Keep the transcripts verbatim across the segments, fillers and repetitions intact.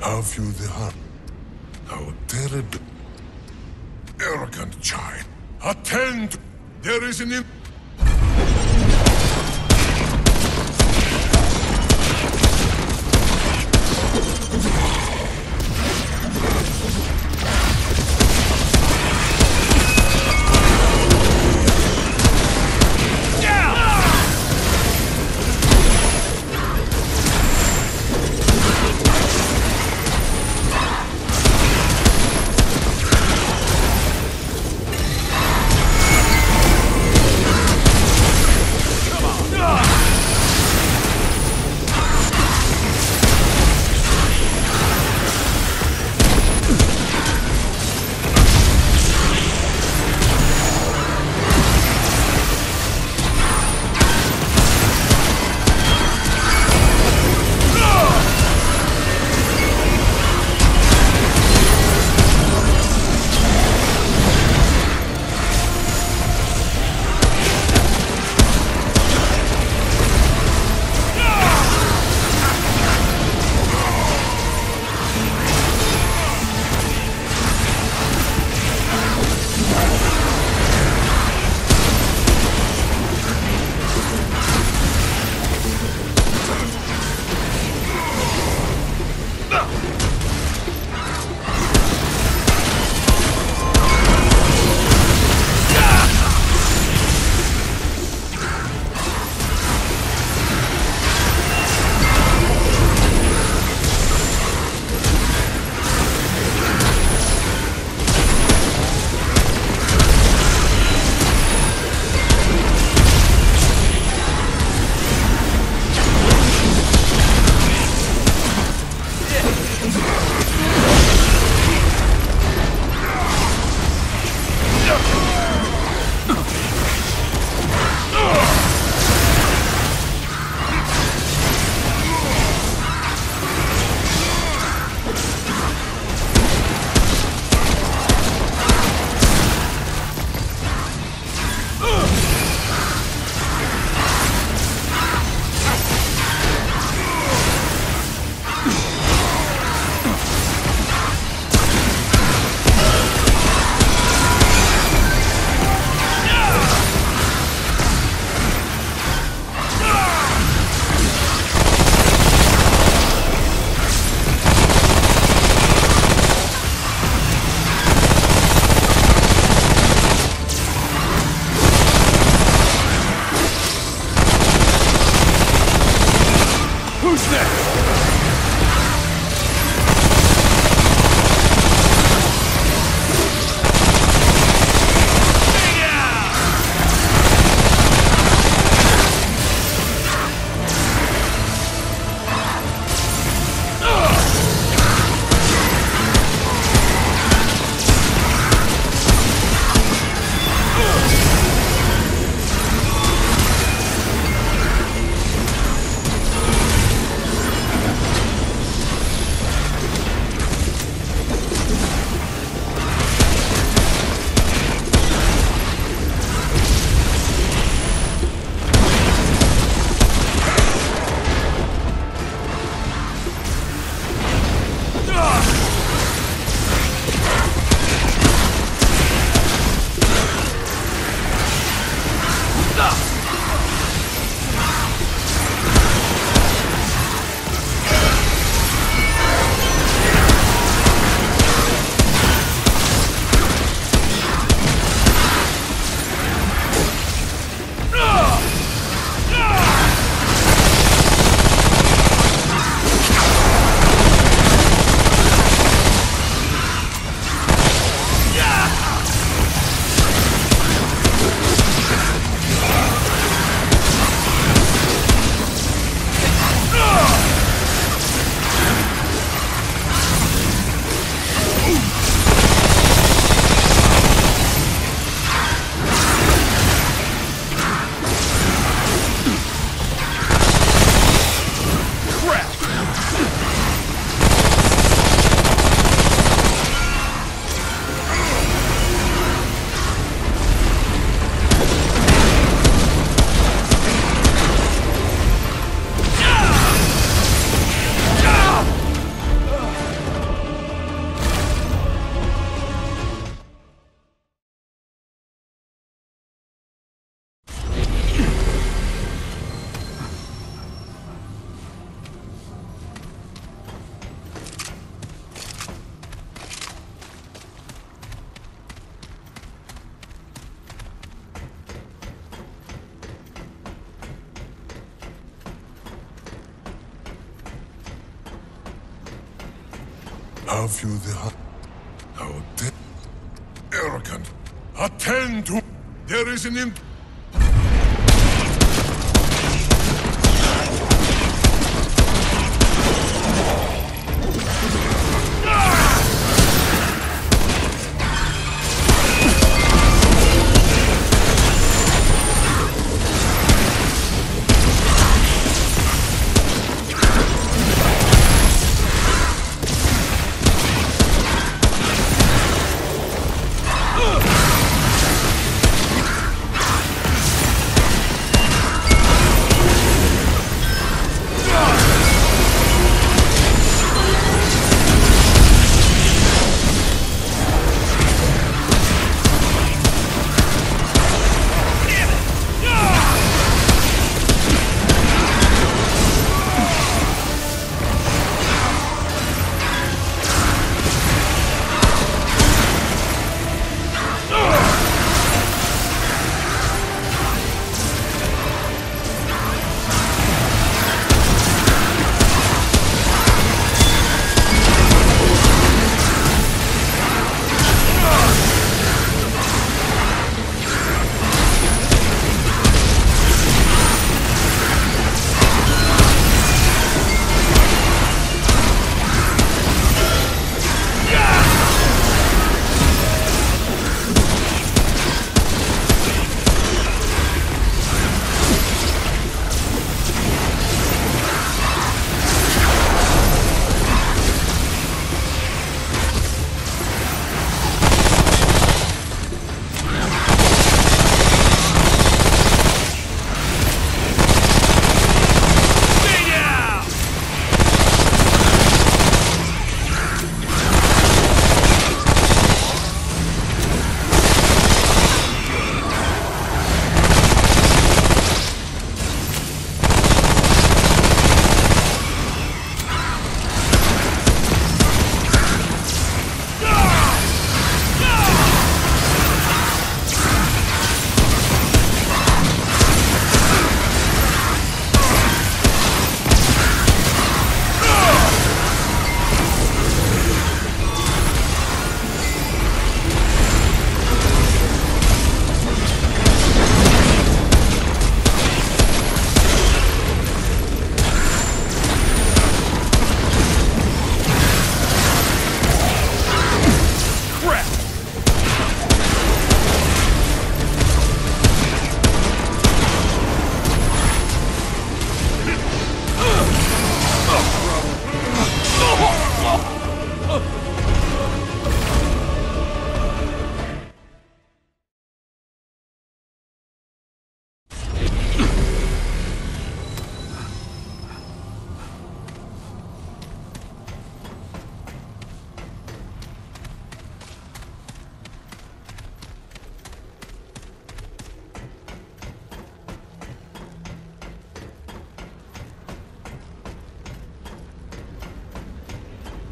How few they harm. How terrible. Arrogant child. Attend! There is an... Love you the heart. How dare arrogant. Attend to. There is an imp.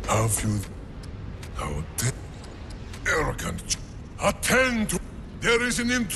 Love you. How dare arrogant. Attend to. There is an imp.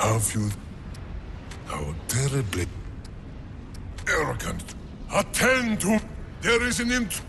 Have you? How terribly arrogant. Attend to. There is an int.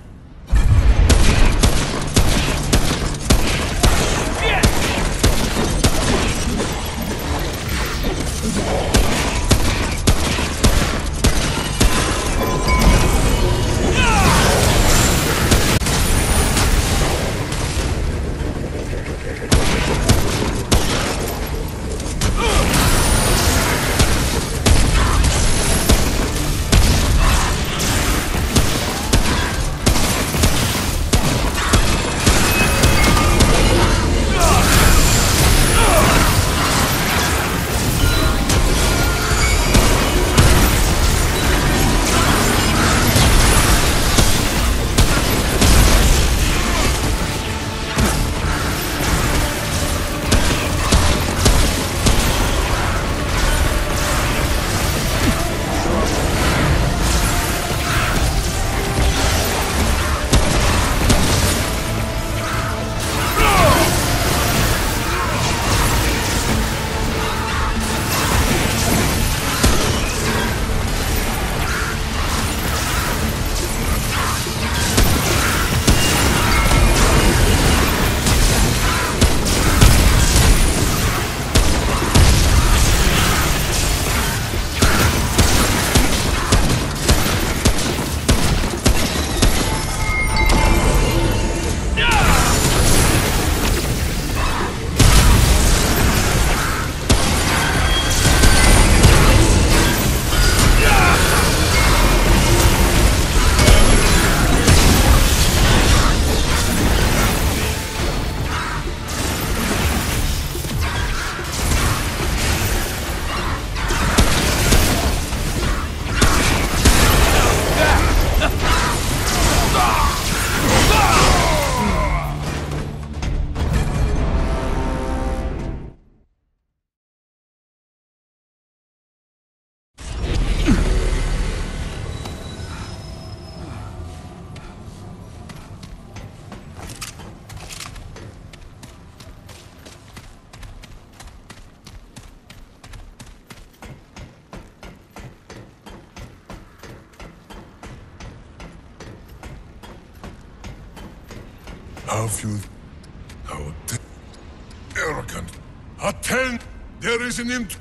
Have you? How arrogant! Attend! There is an int.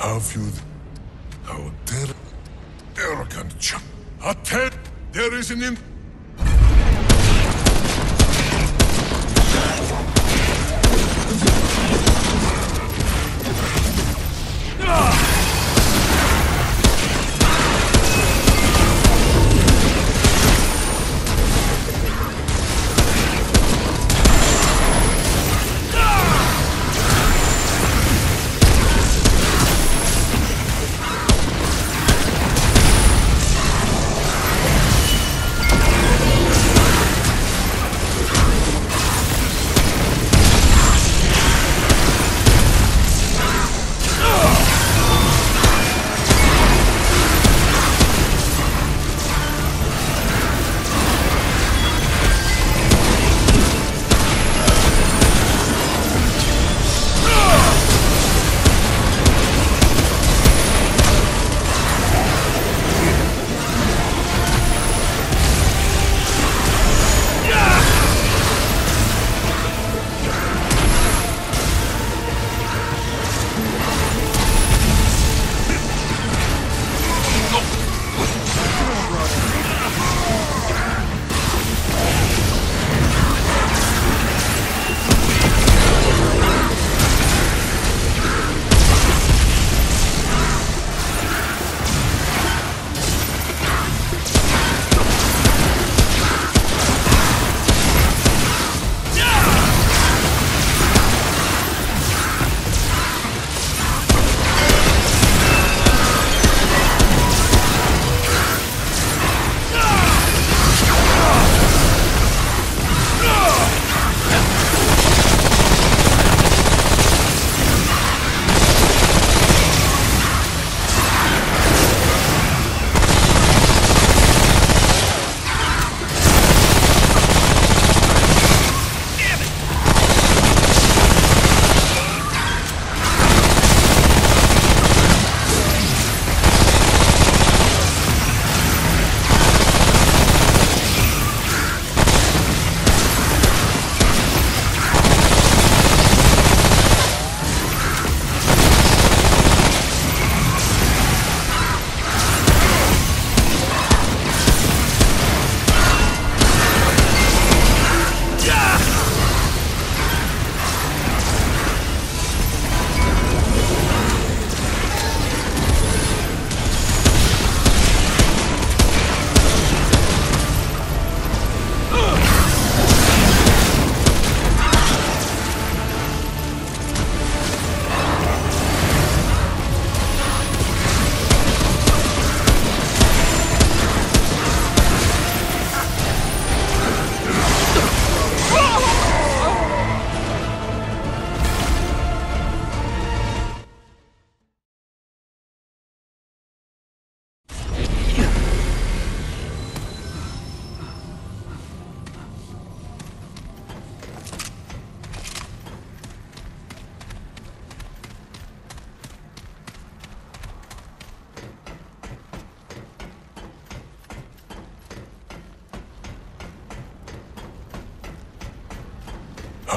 Have you? How dare arrogant ch attend! There is an imp.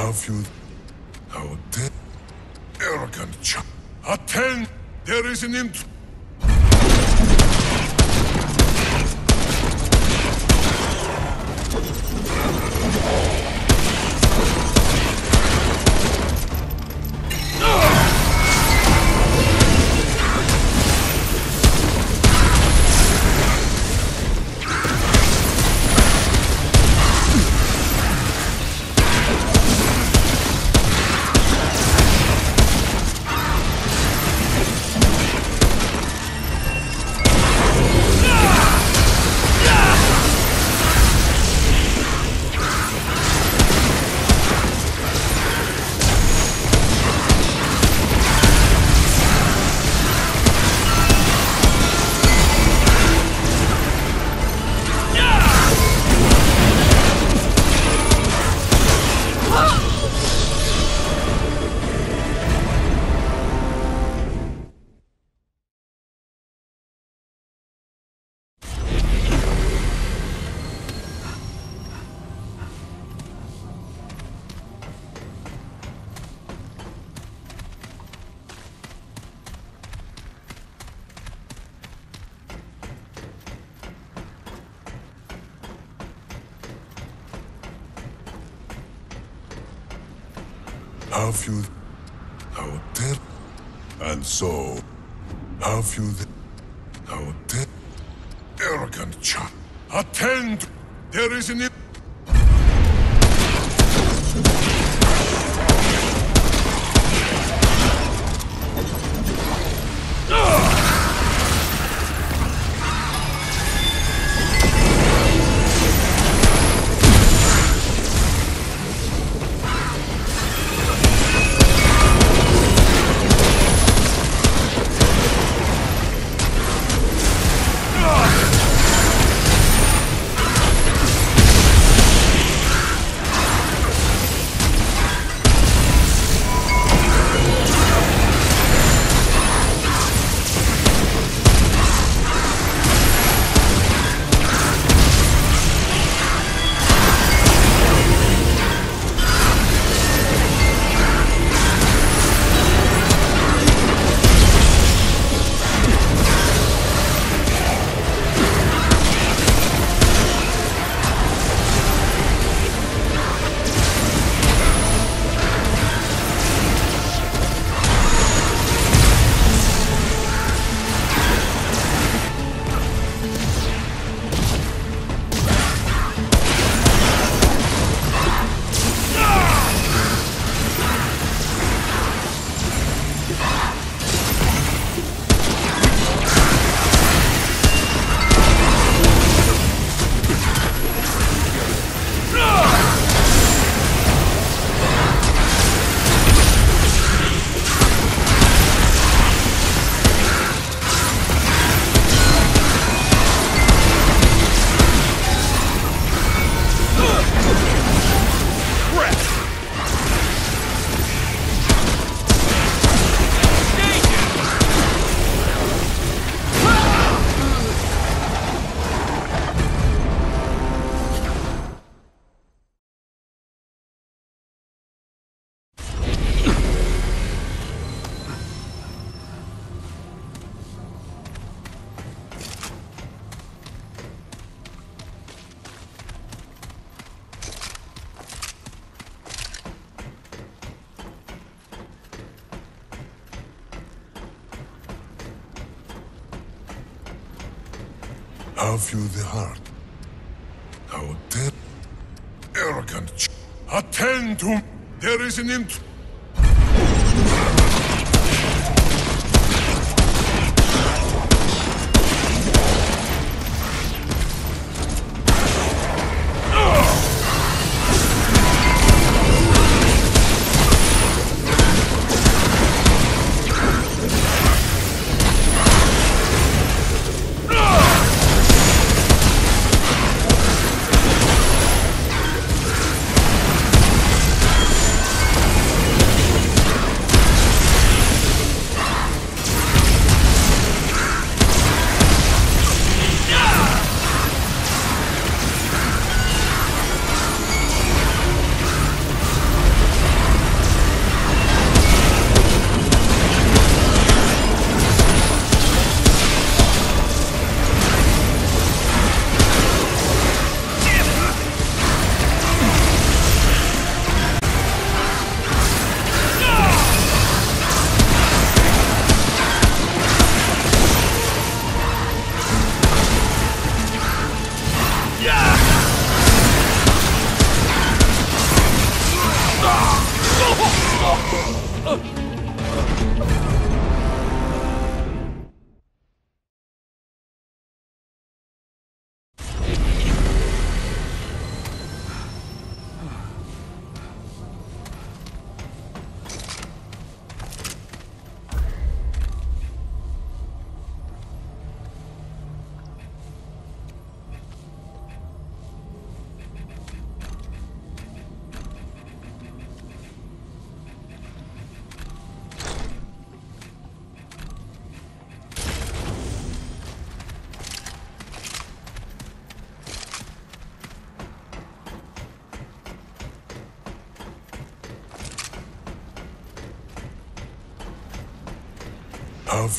have you? How dare arrogant child! Attend! There is an int. Have you how dare and so have you how dare arrogant child attend there is an have you the heart? How dare arrogant ch attend to there is an int.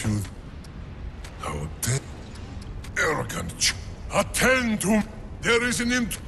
you how de arrogant. Attend to there is an int.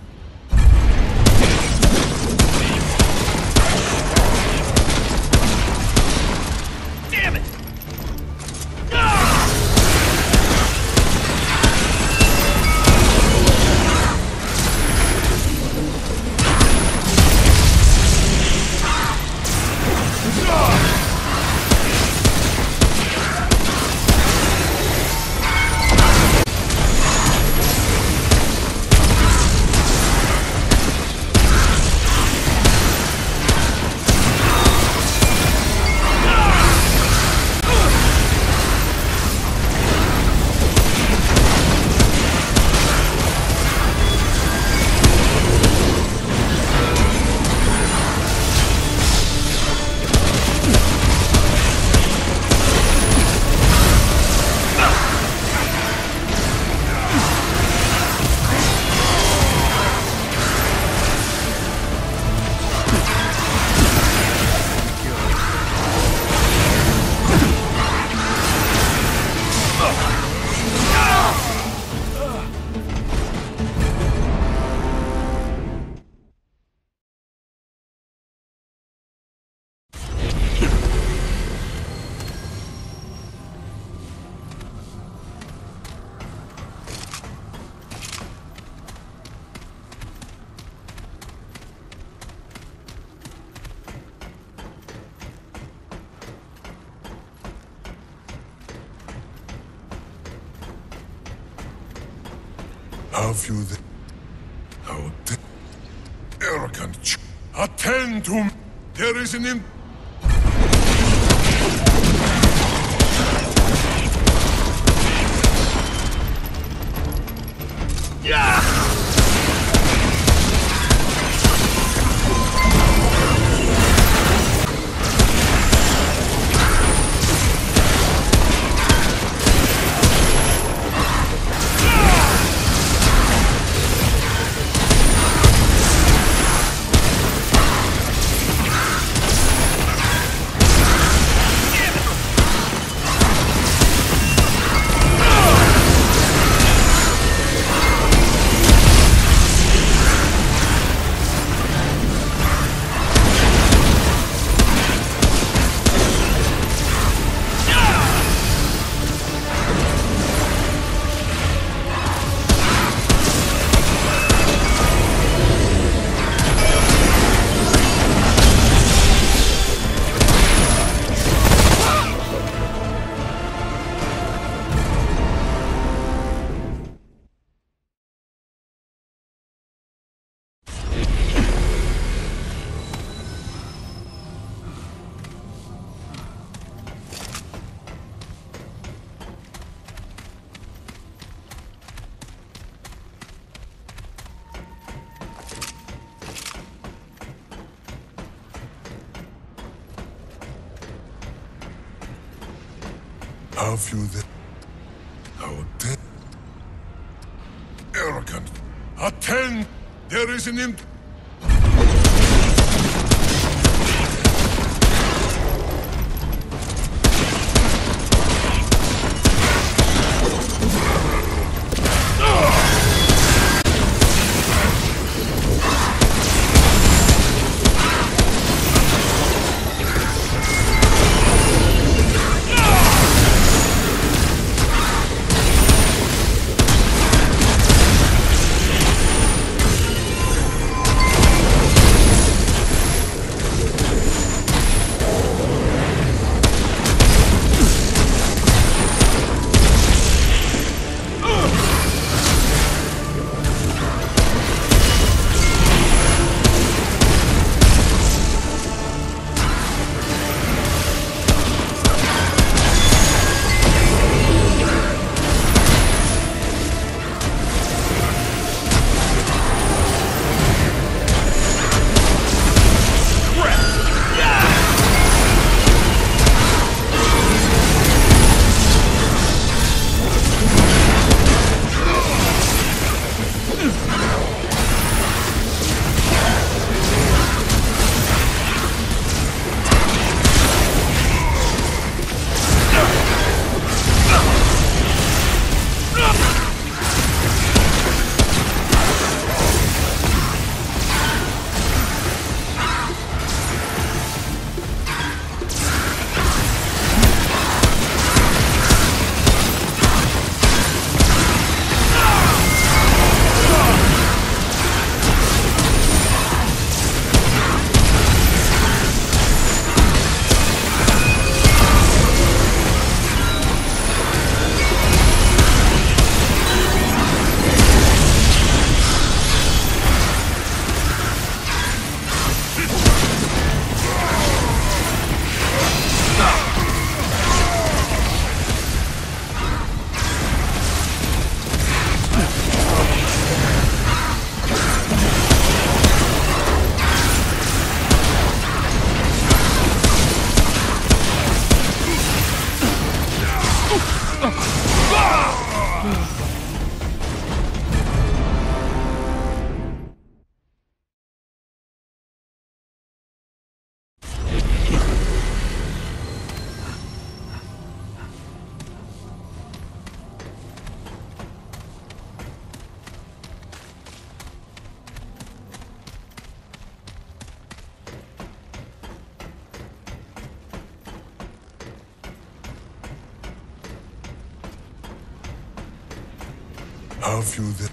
Have you the how de arrogant ch attend to me. There is an imp. Have you the how de arrogant? Attend! There is an imp. Have you the...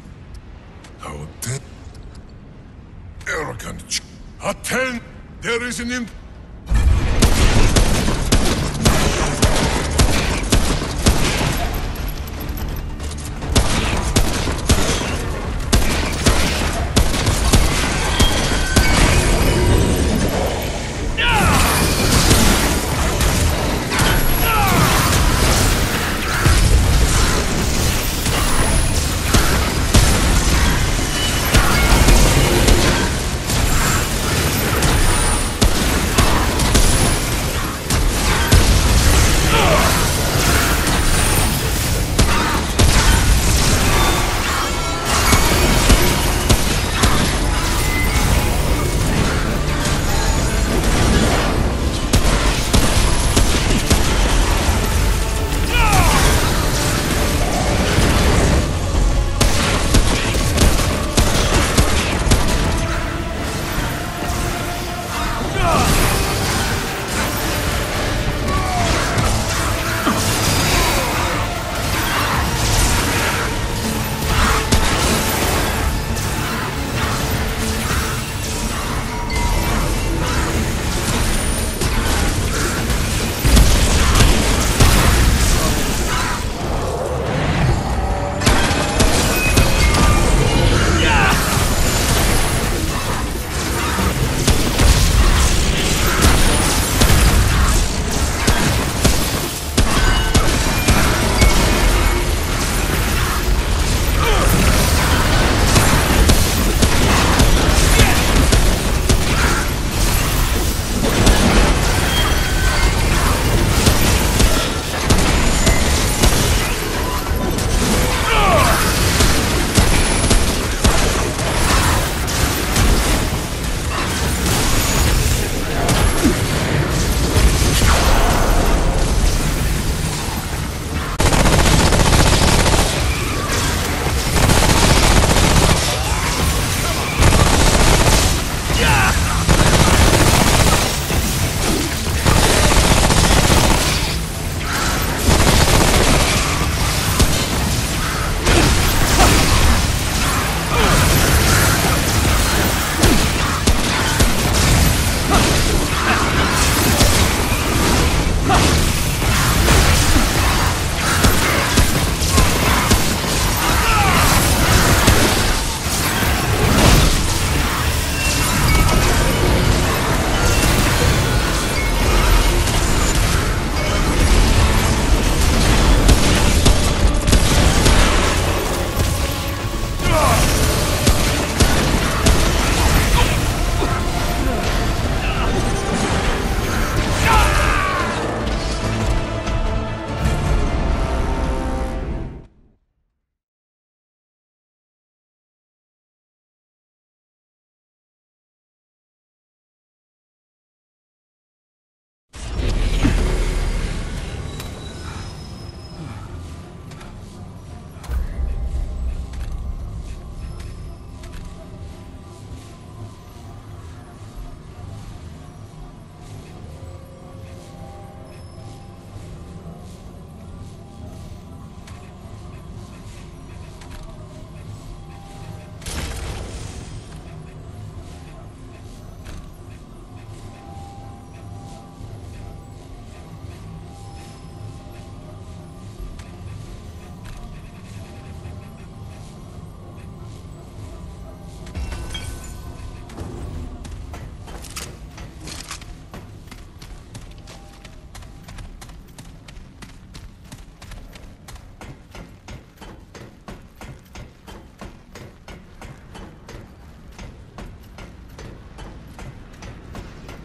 How dare... Arrogant ch... Attend! There is an imp...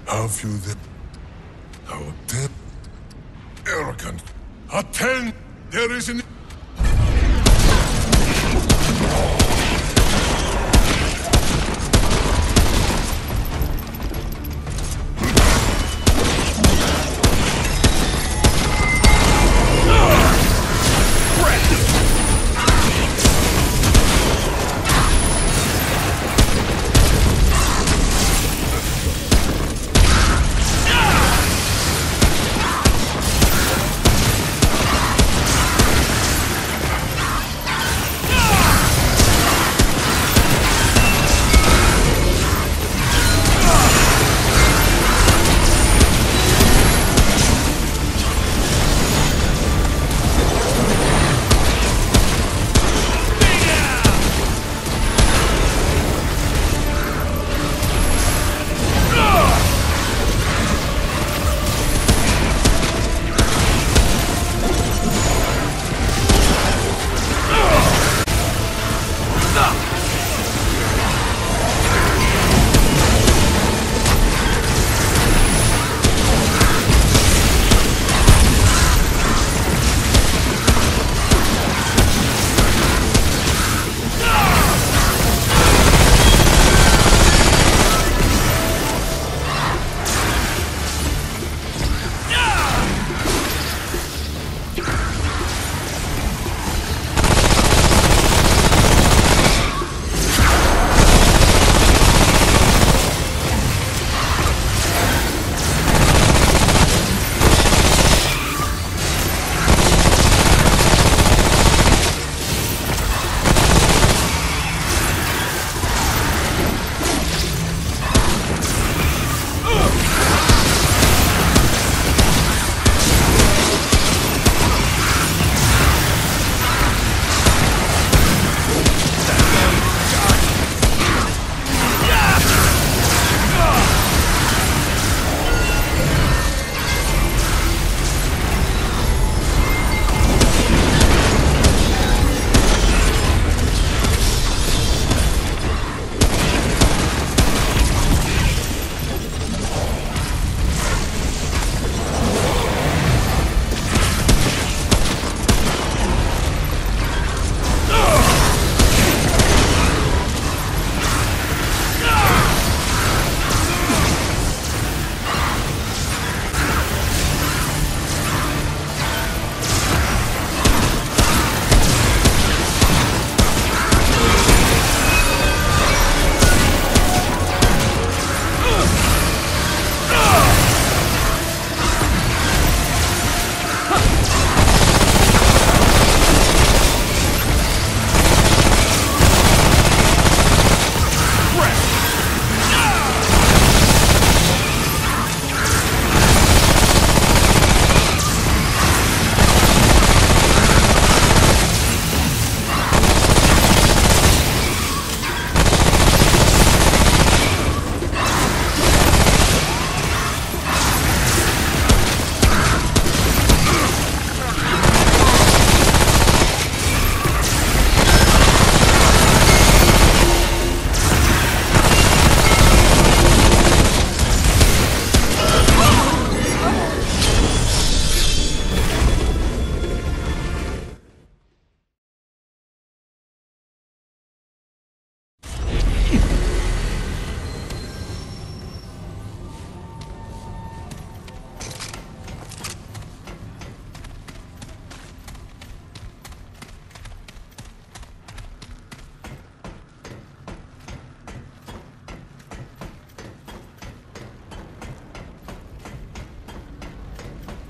Have you the... How dare... Arrogant... Attend! terörizm...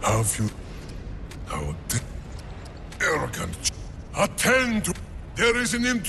How few, how arrogant, attend to, there is an imp...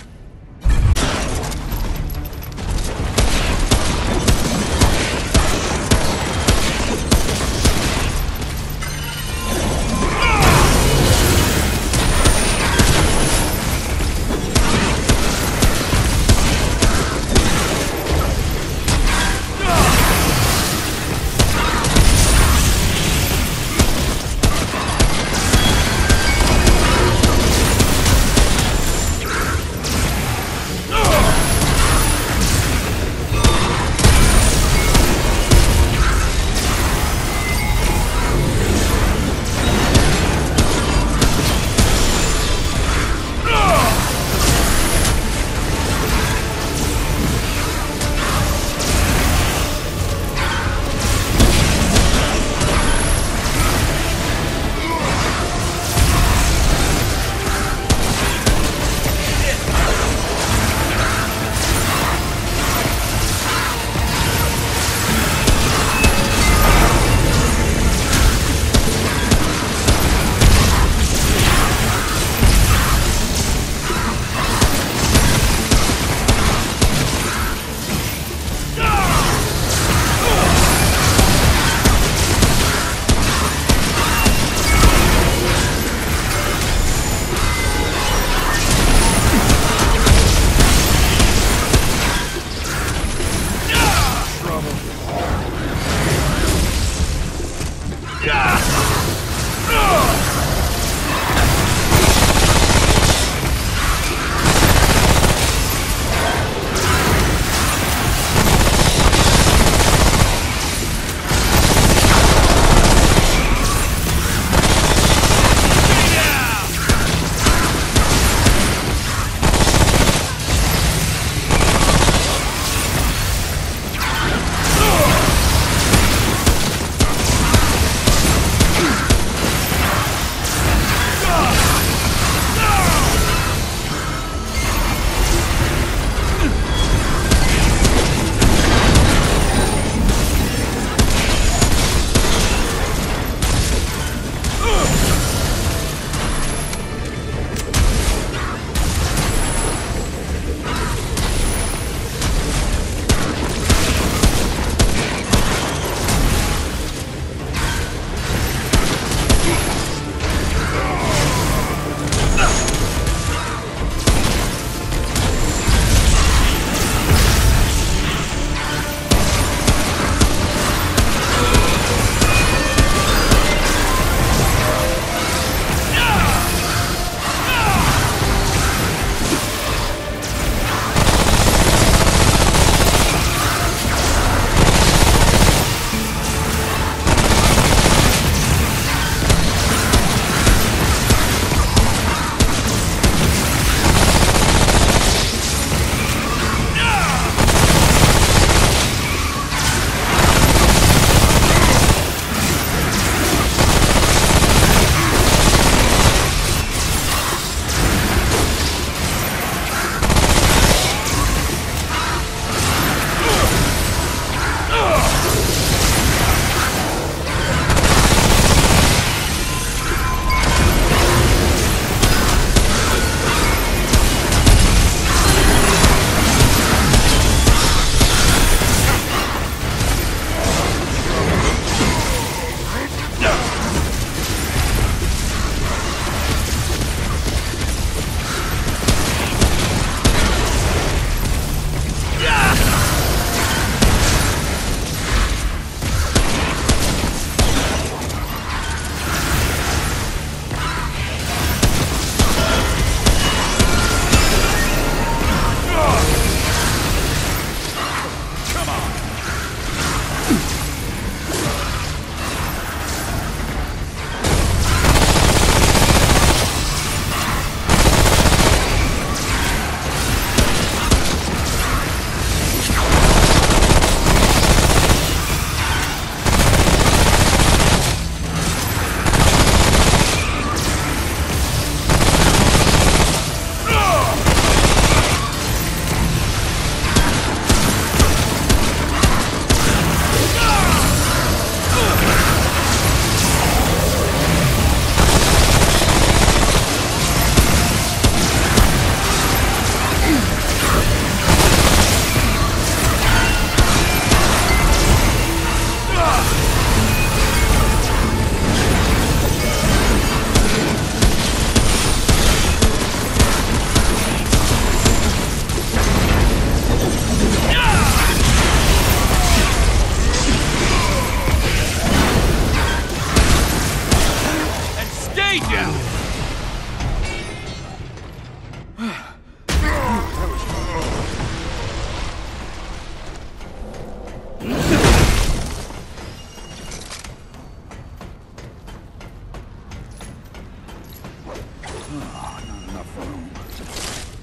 Oh, not enough room.